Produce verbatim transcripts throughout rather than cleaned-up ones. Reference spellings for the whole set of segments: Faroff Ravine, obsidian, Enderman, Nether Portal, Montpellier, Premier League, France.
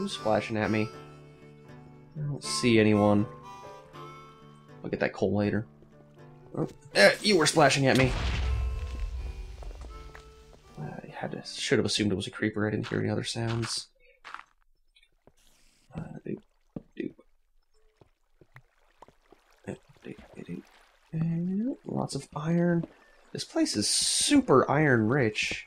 Who's flashing at me? I don't see anyone. I'll get that coal later. Oh, eh, you were splashing at me. I had to, should have assumed it was a creeper. I didn't hear any other sounds. Uh, doop, doop. Doop, doop, doop, doop. Lots of iron. This place is super iron rich.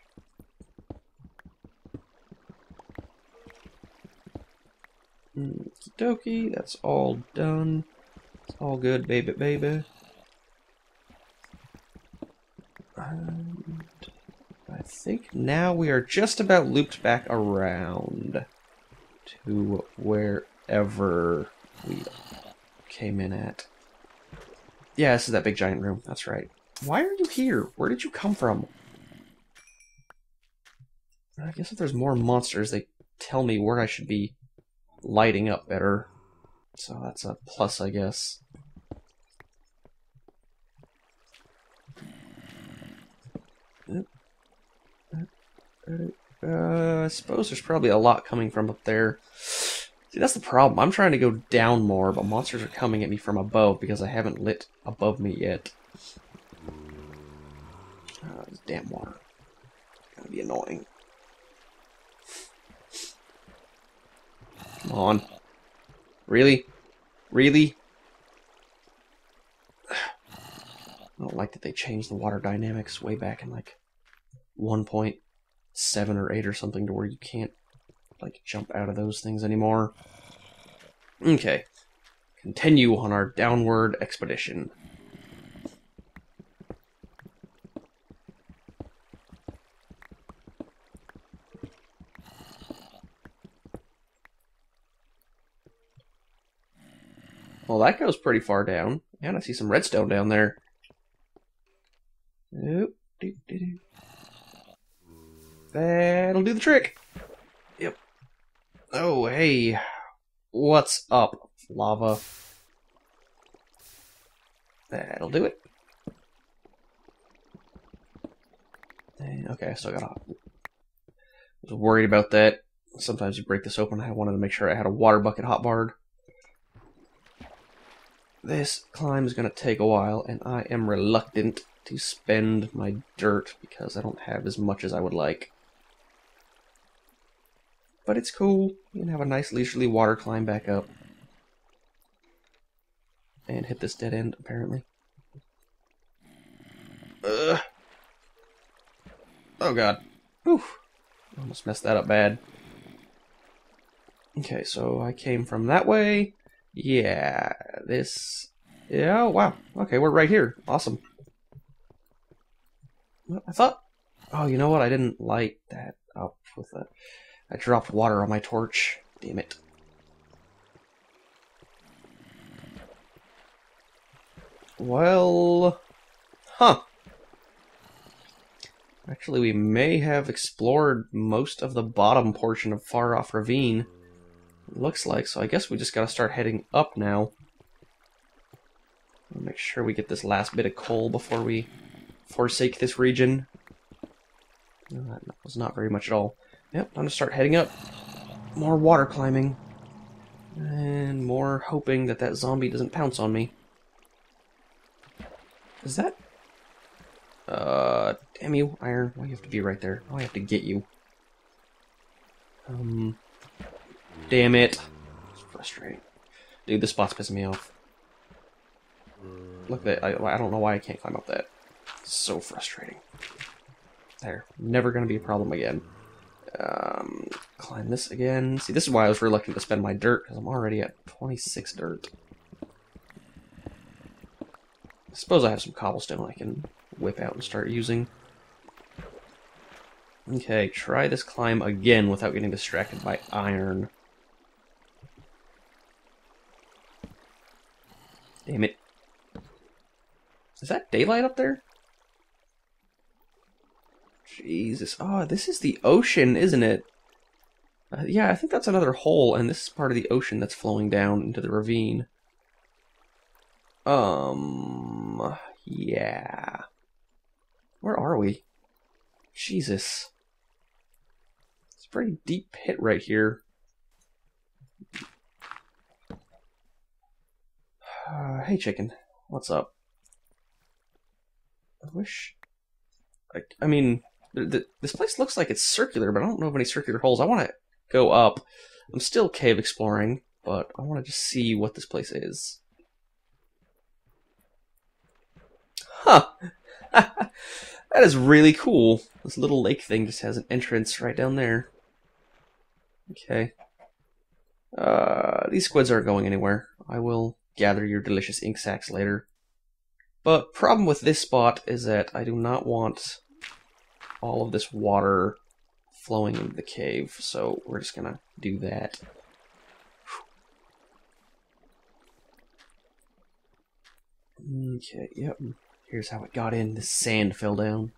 Okie dokie, that's all done. It's all good, baby, baby. And I think now we are just about looped back around to wherever we came in at. Yeah, this is that big giant room. That's right. Why are you here? Where did you come from? I guess if there's more monsters, they tell me where I should be lighting up better. So that's a plus, I guess. Uh, I suppose there's probably a lot coming from up there. See, that's the problem. I'm trying to go down more, but monsters are coming at me from above because I haven't lit above me yet. Oh, this damn water. It's gonna be annoying. Come on. Really? Really? I don't like that they changed the water dynamics way back in like one point seven or eight or something to where you can't like jump out of those things anymore. Okay. Continue on our downward expedition. Well, that goes pretty far down. And I see some redstone down there. Oop, doo, doo, doo. That'll do the trick. Yep. Oh, hey. What's up, lava? That'll do it. And, okay, I still got off. I was worried about that. Sometimes you break this open. I wanted to make sure I had a water bucket hotbarred. This climb is going to take a while, and I am reluctant to spend my dirt because I don't have as much as I would like. But it's cool. You can have a nice leisurely water climb back up. And hit this dead end, apparently. Ugh. Oh god. Oof. Almost messed that up bad. Okay, so I came from that way. Yeah, this... Yeah, wow. Okay, we're right here. Awesome. I thought... Oh, you know what? I didn't light that up with that. I dropped water on my torch. Damn it. Well... Huh. Actually, we may have explored most of the bottom portion of Faroff Ravine. Looks like, so I guess we just gotta start heading up now. Make sure we get this last bit of coal before we forsake this region. No, that was not very much at all. Yep, I'm gonna start heading up. More water climbing. And more hoping that that zombie doesn't pounce on me. Is that... Uh, damn you, iron. Why do you have to be right there? Why do I have to get you? Um... Damn it. It's frustrating. Dude, this spot's pissing me off. Look at that. I, I don't know why I can't climb up that. It's so frustrating. There. Never gonna be a problem again. Um, climb this again. See, this is why I was reluctant to spend my dirt, because I'm already at twenty-six dirt. I suppose I have some cobblestone I can whip out and start using. Okay, try this climb again without getting distracted by iron. Damn it. Is that daylight up there? Jesus. Oh, this is the ocean, isn't it? Uh, yeah, I think that's another hole, and this is part of the ocean that's flowing down into the ravine. Um, yeah. Where are we? Jesus. It's a pretty deep pit right here. Uh, hey, chicken. What's up? I wish... I, I mean, th th this place looks like it's circular, but I don't know of any circular holes. I want to go up. I'm still cave exploring, but I want to just see what this place is. Huh! That is really cool. This little lake thing just has an entrance right down there. Okay. Uh, these squids aren't going anywhere. I will gather your delicious ink sacs later. But problem with this spot is that I do not want all of this water flowing into the cave, so we're just gonna do that. Okay, yep. Here's how it got in. The sand fell down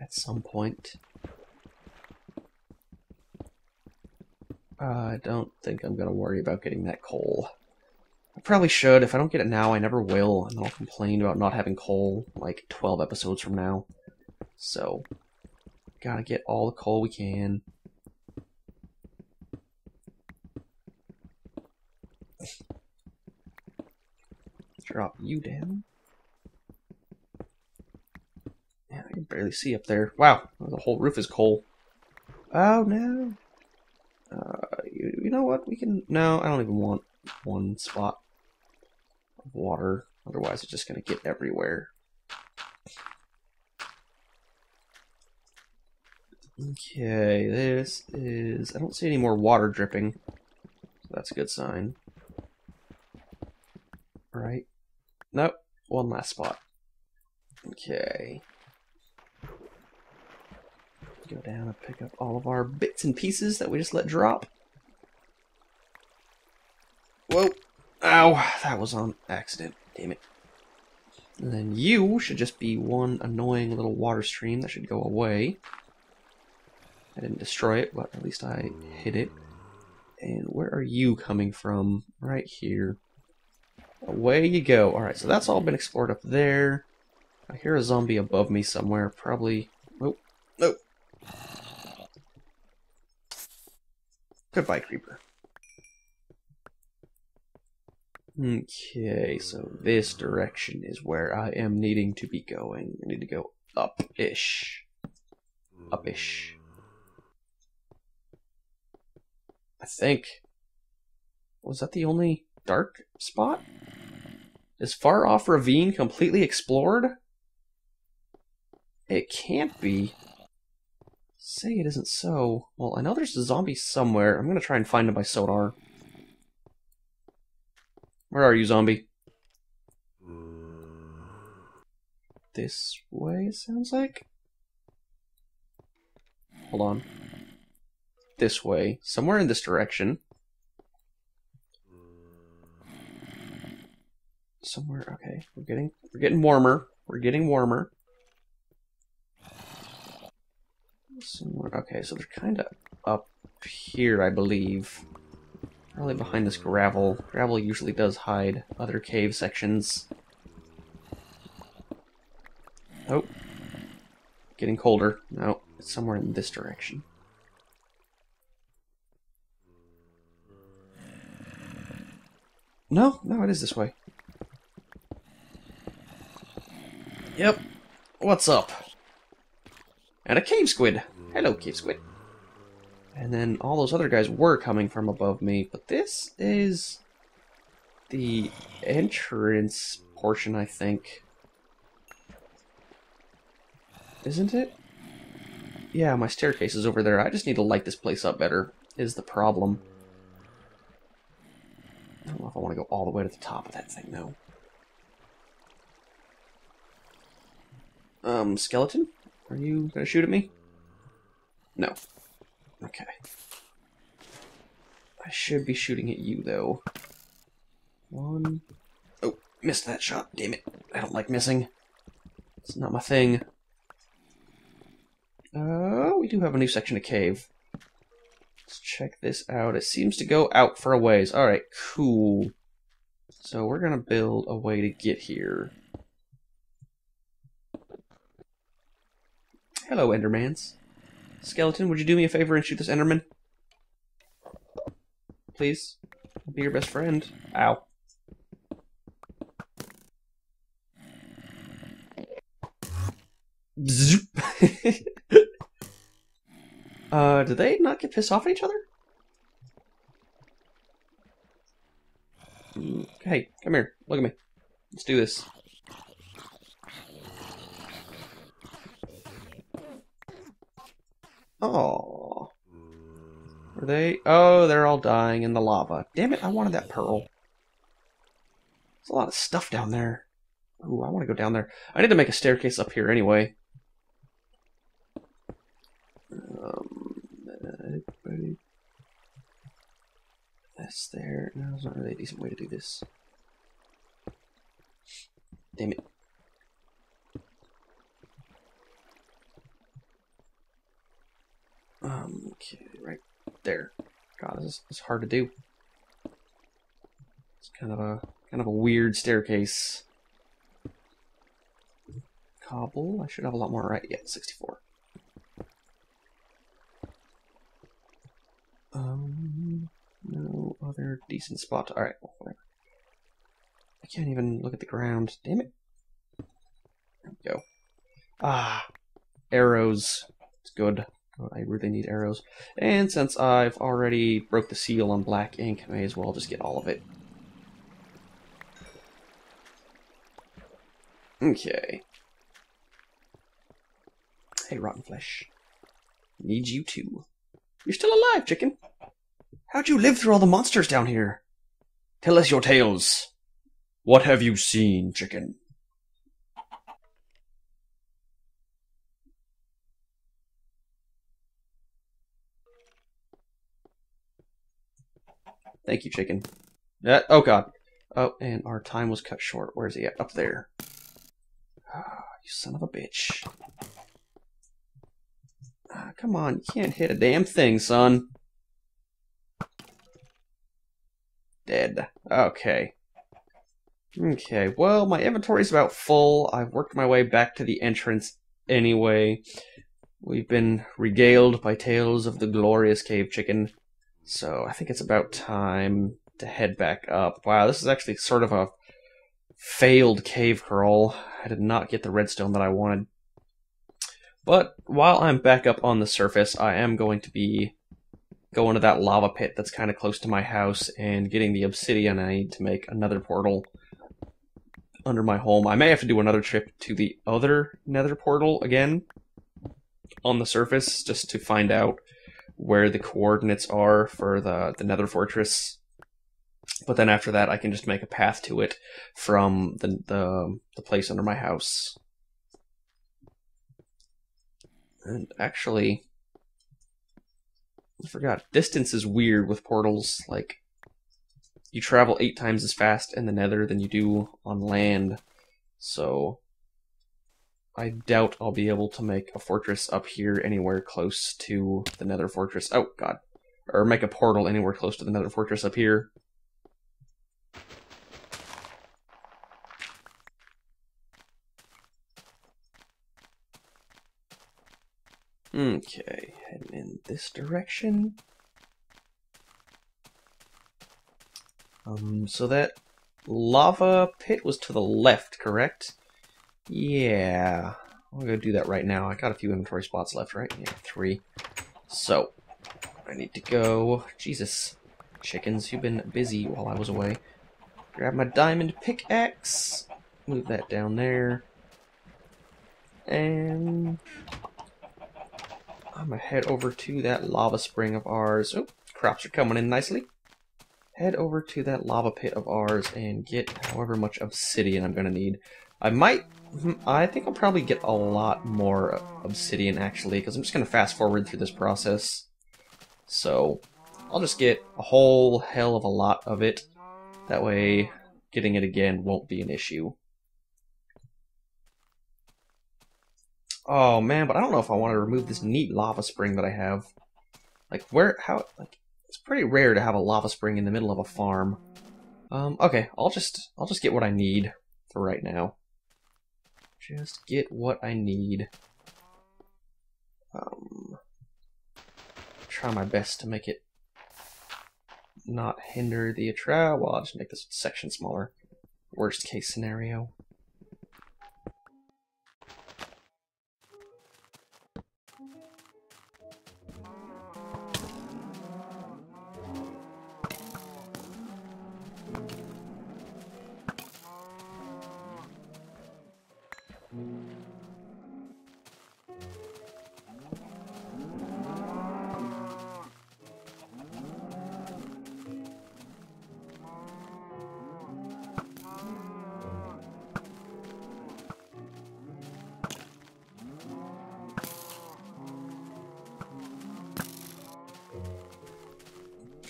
at some point. I don't think I'm going to worry about getting that coal. I probably should. If I don't get it now, I never will. And I'll complain about not having coal like twelve episodes from now. So, gotta get all the coal we can. Drop you down. I can barely see up there. Wow, the whole roof is coal. Oh no. Uh, you, you know what? We can. No, I don't even want one spot of water. Otherwise, it's just gonna get everywhere. Okay, this is. I don't see any more water dripping. So that's a good sign. All right. Nope. One last spot. Okay. Go down and pick up all of our bits and pieces that we just let drop. Whoa. Ow. That was on accident. Damn it. And then you should just be one annoying little water stream that should go away. I didn't destroy it, but at least I hit it. And where are you coming from? Right here. Away you go. Alright, so that's all been explored up there. I hear a zombie above me somewhere. Probably... Oh. Nope. Goodbye, creeper. Okay, so this direction is where I am needing to be going. I need to go up-ish. Up-ish. I think. Was that the only dark spot? Is Faroff Ravine completely explored? It can't be. Say it isn't so. Well, I know there's a zombie somewhere. I'm gonna try and find him by Sodar. Where are you, zombie? This way, it sounds like? Hold on. This way. Somewhere in this direction. Somewhere, okay. We're getting we're getting warmer. We're getting warmer. Somewhere. Okay, so they're kind of up here, I believe. Probably behind this gravel. Gravel usually does hide other cave sections. Oh. Getting colder. No, it's somewhere in this direction. No, no, it is this way. Yep. What's up? And a cave squid! Hello, cave squid. And then all those other guys were coming from above me, but this is the entrance portion, I think. Isn't it? Yeah, my staircase is over there. I just need to light this place up better, is the problem. I don't know if I want to go all the way to the top of that thing, though. Um, skeleton? Are you gonna shoot at me? No. Okay. I should be shooting at you, though. One... Oh, missed that shot. Damn it. I don't like missing. It's not my thing. Uh, we do have a new section of cave. Let's check this out. It seems to go out for a ways. Alright, cool. So we're gonna build a way to get here. Hello, Endermans. Skeleton, would you do me a favor and shoot this Enderman? Please. I'll be your best friend. Ow. uh, did they not get pissed off at each other? Hey, come here. Look at me. Let's do this. Oh, are they? Oh, they're all dying in the lava. Damn it! I wanted that pearl. There's a lot of stuff down there. Ooh, I want to go down there. I need to make a staircase up here anyway. Um, that's there. No, there's not really a decent way to do this. Damn it. Um, okay, right there. God, this is hard to do. It's kind of a kind of a weird staircase. Cobble. I should have a lot more right. Yeah, sixty-four. Um, no other decent spot. All right, whatever. I can't even look at the ground. Damn it. There we go. Ah, arrows. It's good. I really need arrows. And since I've already broke the seal on black ink, I may as well just get all of it. Okay. Hey, rotten flesh. Need you too. You're still alive, chicken. How'd you live through all the monsters down here? Tell us your tales. What have you seen, chicken? Thank you, chicken. Uh, oh, God. Oh, and our time was cut short. Where is he at? Up there. Ah, you son of a bitch. Ah, come on. You can't hit a damn thing, son. Dead. Okay. Okay, well, my inventory's about full. I've worked my way back to the entrance anyway. We've been regaled by tales of the glorious cave chicken. So I think it's about time to head back up. Wow, this is actually sort of a failed cave crawl. I did not get the redstone that I wanted. But while I'm back up on the surface, I am going to be going to that lava pit that's kind of close to my house and getting the obsidian I need to make another portal under my home. I may have to do another trip to the other nether portal again on the surface just to find out where the coordinates are for the, the nether fortress. But then after that, I can just make a path to it from the, the, the place under my house. And actually, I forgot, distance is weird with portals. Like, you travel eight times as fast in the nether than you do on land. So I doubt I'll be able to make a fortress up here anywhere close to the nether fortress. Oh, God. Or make a portal anywhere close to the nether fortress up here. Okay, heading in this direction. Um, so that lava pit was to the left, correct? Yeah, I'll go do that right now. I got a few inventory spots left, right? Yeah, three. So, I need to go... Jesus, chickens, you've been busy while I was away. Grab my diamond pickaxe. Move that down there. And I'm going to head over to that lava spring of ours. Oh, crops are coming in nicely. Head over to that lava pit of ours and get however much obsidian I'm going to need. I might... I think I'll probably get a lot more obsidian, actually, because I'm just going to fast-forward through this process. So I'll just get a whole hell of a lot of it. That way, getting it again won't be an issue. Oh, man, but I don't know if I want to remove this neat lava spring that I have. Like, where... how... like, it's pretty rare to have a lava spring in the middle of a farm. Um, okay, I'll just... I'll just get what I need for right now. Just get what I need. Um, try my best to make it not hinder the attraction. Well, I'll just make this section smaller. Worst case scenario.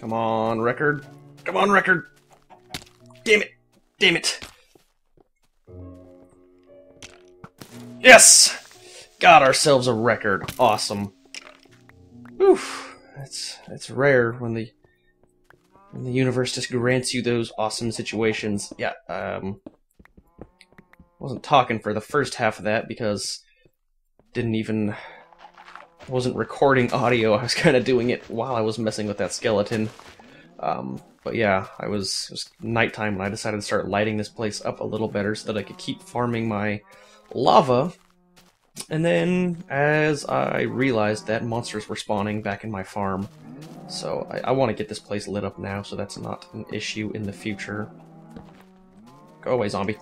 Come on, record. Come on, record. Damn it. Damn it. Yes! Got ourselves a record. Awesome. Oof. That's that's rare when the when the universe just grants you those awesome situations. Yeah. Um. Wasn't talking for the first half of that because didn't even wasn't recording audio. I was kind of doing it while I was messing with that skeleton. Um. But yeah, I was it was nighttime when I decided to start lighting this place up a little better so that I could keep farming my lava, and then as I realized that monsters were spawning back in my farm, so I, I want to get this place lit up now so that's not an issue in the future. Go away, zombie.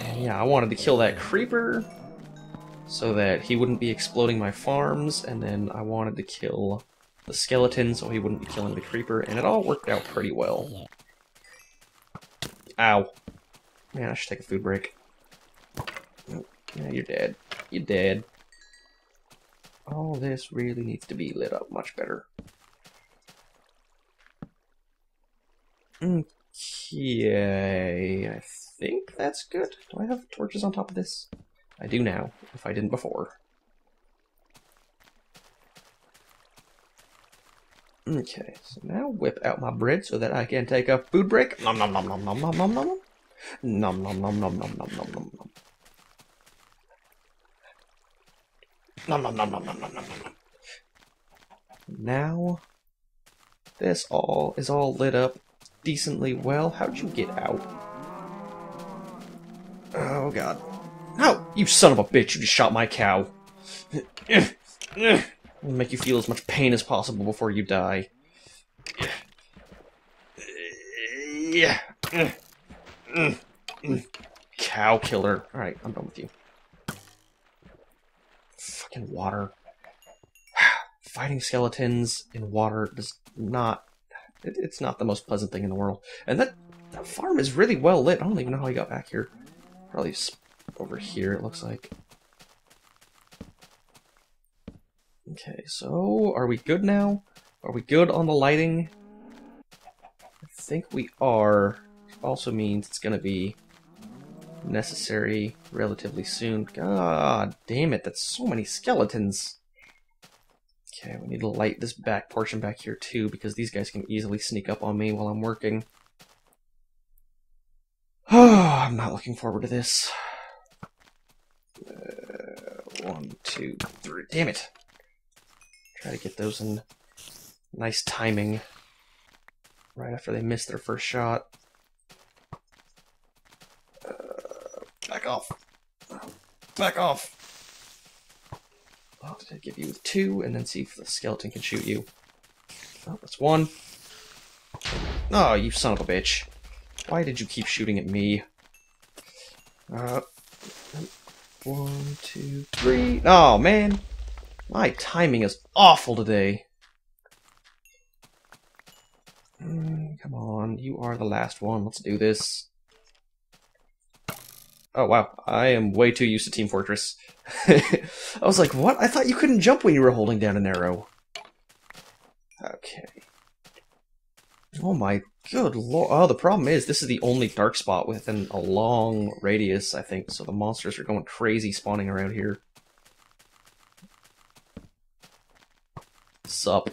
And yeah, I wanted to kill that creeper so that he wouldn't be exploding my farms, and then I wanted to kill the skeleton so he wouldn't be killing the creeper, and it all worked out pretty well. Ow. Man, I should take a food break. Yeah, you're dead. You're dead. All this really needs to be lit up much better. Okay, I think that's good. Do I have torches on top of this? I do now, if I didn't before. Okay, so now whip out my bread so that I can take a food break. Nom nom nom nom nom nom nom nom. Nom nom nom nom nom nom nom nom nom. Nom, nom, nom, nom, nom, nom, nom, nom. Now, this all is all lit up decently well. How'd you get out? Oh, God. No! You son of a bitch, you just shot my cow. I'll make you feel as much pain as possible before you die. Yeah. Cow killer. Alright, I'm done with you. Fucking water. Fighting skeletons in water does not... It, it's not the most pleasant thing in the world. And that, that farm is really well lit. I don't even know how I got back here. Probably over here, it looks like. Okay, so are we good now? Are we good on the lighting? I think we are. Which also means it's going to be necessary relatively soon. God damn it, that's so many skeletons. Okay, we need to light this back portion back here too, because these guys can easily sneak up on me while I'm working. Oh, I'm not looking forward to this. Uh, one, two, three. Damn it. Try to get those in nice timing right after they miss their first shot. Back off. Back off. I'll have to give you two and then see if the skeleton can shoot you. Oh, that's one. Oh, you son of a bitch. Why did you keep shooting at me? Uh, one, two, three. Oh, man. My timing is awful today. Mm, come on. You are the last one. Let's do this. Oh, wow. I am way too used to Team Fortress. I was like, what? I thought you couldn't jump when you were holding down an arrow. Okay. Oh my good lord. Oh, the problem is this is the only dark spot within a long radius, I think, so the monsters are going crazy spawning around here. Sup.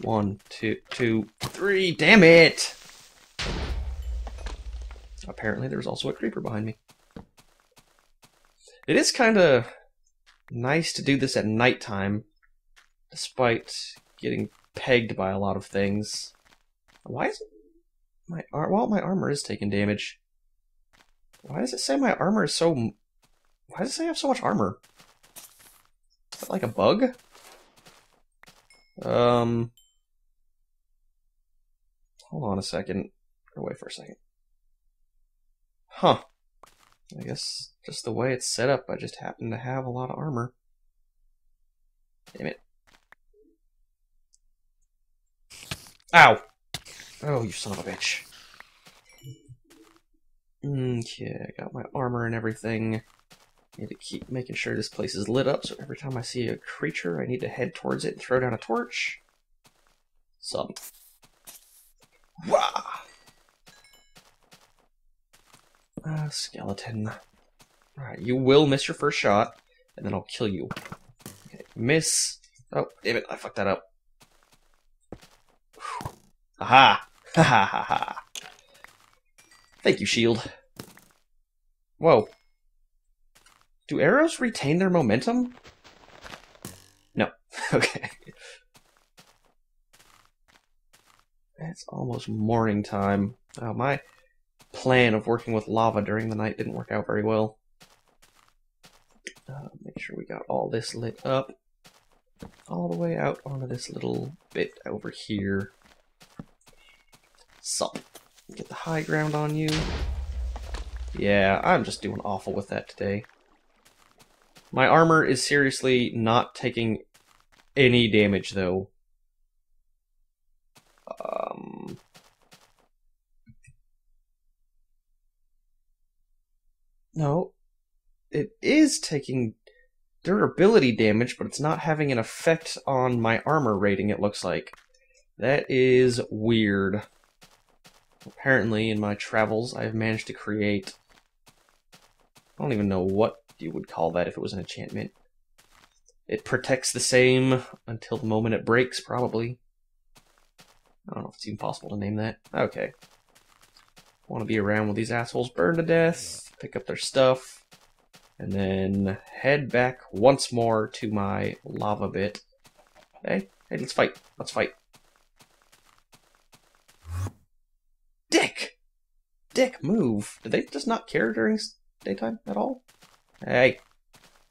One, two, two, three. Damn it! Apparently there's also a creeper behind me. It is kind of nice to do this at nighttime, despite getting pegged by a lot of things. Why is it my ar- well, my armor is taking damage. Why does it say my armor is so? Why does it say I have so much armor? Is that like a bug? Um, hold on a second. Or wait for a second. Huh. I guess just the way it's set up, I just happen to have a lot of armor. Damn it. Ow! Oh, you son of a bitch. Okay, I got my armor and everything. I need to keep making sure this place is lit up, so every time I see a creature, I need to head towards it and throw down a torch. some. Wah! Uh, skeleton. Alright, you will miss your first shot, and then I'll kill you. Okay, miss. Oh, damn it, I fucked that up. Whew. Aha! Ha ha ha ha. Thank you, shield. Whoa. Do arrows retain their momentum? No. Okay. It's almost morning time. Oh, my plan of working with lava during the night didn't work out very well. Uh, make sure we got all this lit up. All the way out onto this little bit over here. So, get the high ground on you. Yeah, I'm just doing awful with that today. My armor is seriously not taking any damage, though. Um... No. It is taking durability damage, but it's not having an effect on my armor rating, it looks like. That is weird. Apparently, in my travels, I have managed to create... I don't even know what you would call that if it was an enchantment. It protects the same until the moment it breaks, probably. I don't know if it's even possible to name that. Okay. Want to be around when these assholes burn to death, pick up their stuff, and then head back once more to my lava bit. Hey, hey, let's fight. Let's fight. Dick! Dick, move! Did they just not care during daytime at all? Hey.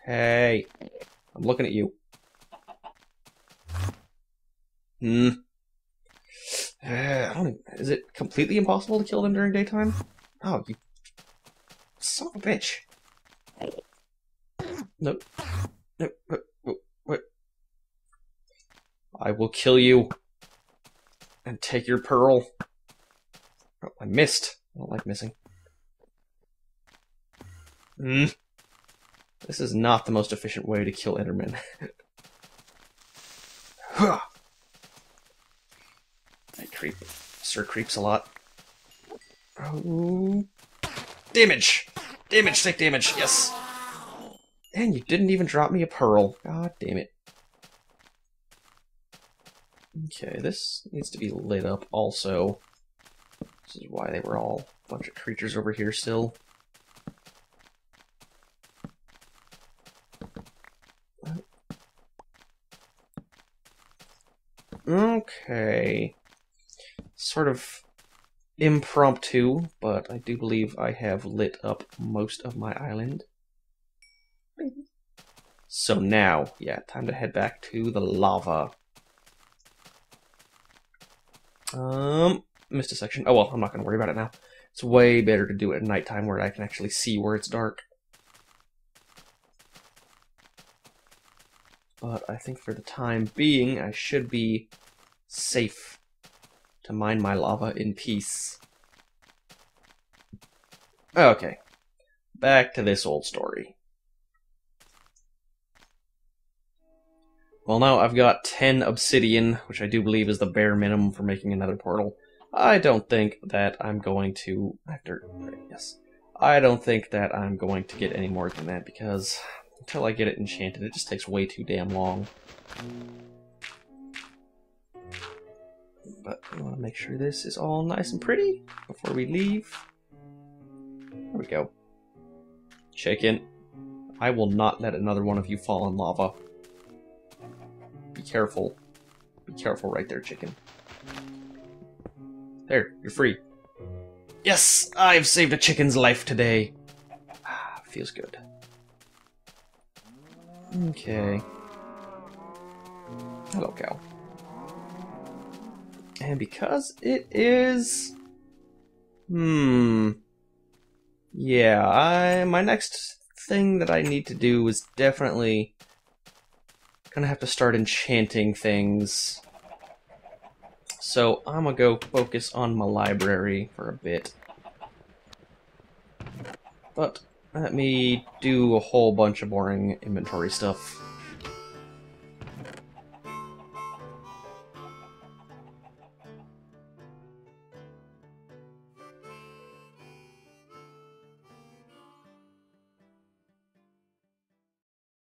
Hey. I'm looking at you. Hmm. Uh, I don't even, is it completely impossible to kill them during daytime? Oh, you son of a bitch. Nope. Nope. What, what, what? I will kill you. And take your pearl. Oh, I missed. I don't like missing. Hmm. This is not the most efficient way to kill Enderman. Huh. That creep. Sir creeps a lot. Oh. Damage! Damage, take damage, yes! And you didn't even drop me a pearl. God damn it. Okay, this needs to be lit up also. This is why they were all a bunch of creatures over here still. Okay. Sort of impromptu, but I do believe I have lit up most of my island. So now, yeah, time to head back to the lava. Um, missed a section. Oh well, I'm not going to worry about it now. It's way better to do it at nighttime where I can actually see where it's dark. But I think for the time being, I should be safe to mine my lava in peace. Okay, back to this old story. Well, now I've got ten obsidian, which I do believe is the bare minimum for making another portal. I don't think that I'm going to... After, yes. I don't think that I'm going to get any more than that, because... until I get it enchanted, it just takes way too damn long. But I want to make sure this is all nice and pretty before we leave. There we go. Chicken. I will not let another one of you fall in lava. Be careful. Be careful right there, chicken. There, you're free. Yes! I've saved a chicken's life today. Ah, feels good. Okay. Hello, cow. And because it is... Hmm... Yeah, I, my next thing that I need to do is definitely... gonna have to start enchanting things. So I'm gonna go focus on my library for a bit. But... let me do a whole bunch of boring inventory stuff.